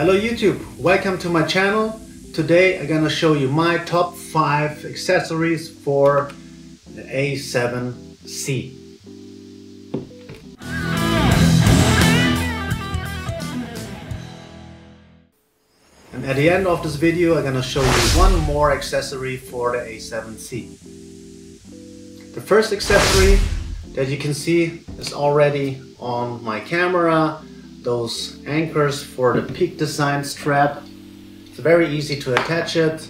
Hello YouTube, welcome to my channel. Today I'm gonna show you my top 5 accessories for the A7C. And at the end of this video I'm gonna show you one more accessory for the A7C. The first accessory that you can see is already on my camera. Those anchors for the Peak Design strap. It's very easy to attach it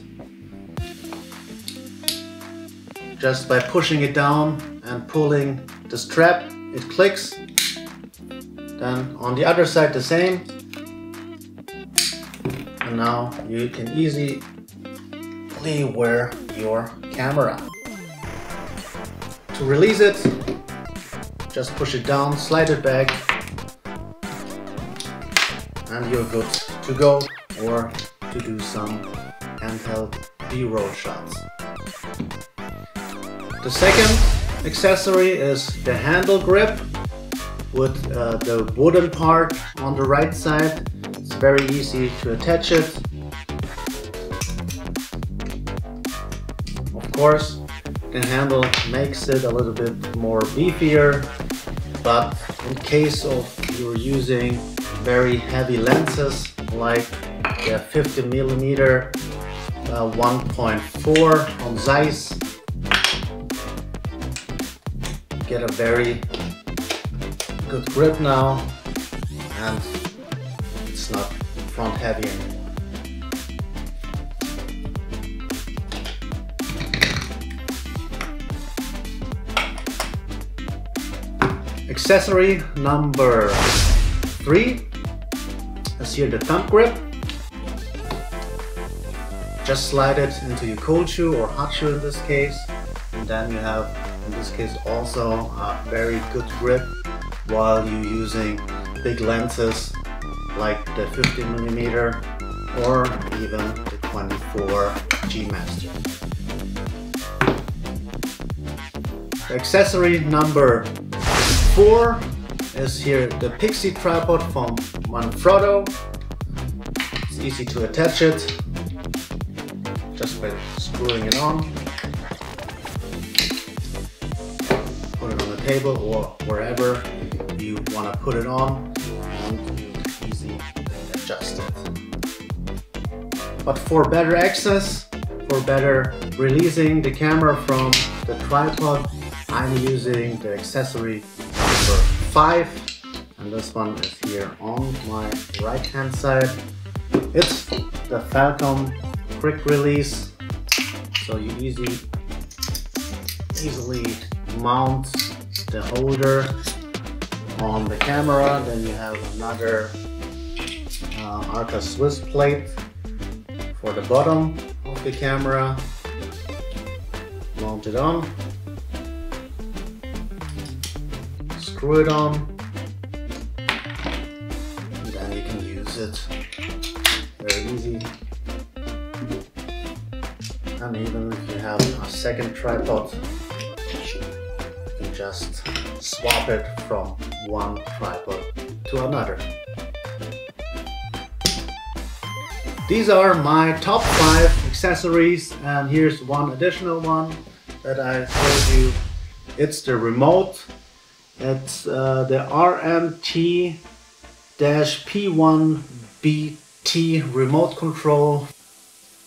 just by pushing it down and pulling the strap, it clicks. Then on the other side the same, and now you can easily wear your camera. To release it, just push it down, slide it back, and you're good to go or to do some handheld B-roll shots. The second accessory is the handle grip with the wooden part on the right side. It's very easy to attach it. Of course, the handle makes it a little bit more beefier, but in case of you're using very heavy lenses like the 50mm 1.4 on Zeiss, get a very good grip now and it's not front heavy anymore. Accessory number 3 is here, the thumb grip. Just slide it into your cold shoe or hot shoe in this case, and then you have in this case also a very good grip while you're using big lenses like the 50mm or even the 24 G Master. Accessory number 4 is here, the Pixie tripod from Manfrotto. It's easy to attach it just by screwing it on, put it on the table or wherever you want to put it on, and you can easily adjust it. But for better access, for better releasing the camera from the tripod, I'm using the accessory number 5, and this one is here on my right hand side. It's the Falcam quick release, so you easily mount the holder on the camera. Then you have another Arca Swiss plate for the bottom of the camera, mount it on, screw it on, and then you can use it very easy. And even if you have a second tripod, you can just swap it from one tripod to another. These are my top 5 accessories, and here's one additional one that I showed you. It's the remote. It's the RMT-P1BT remote control.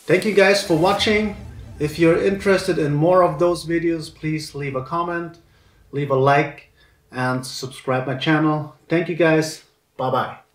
Thank you guys for watching. If you're interested in more of those videos, please leave a comment, leave a like, and subscribe my channel. Thank you guys. Bye bye.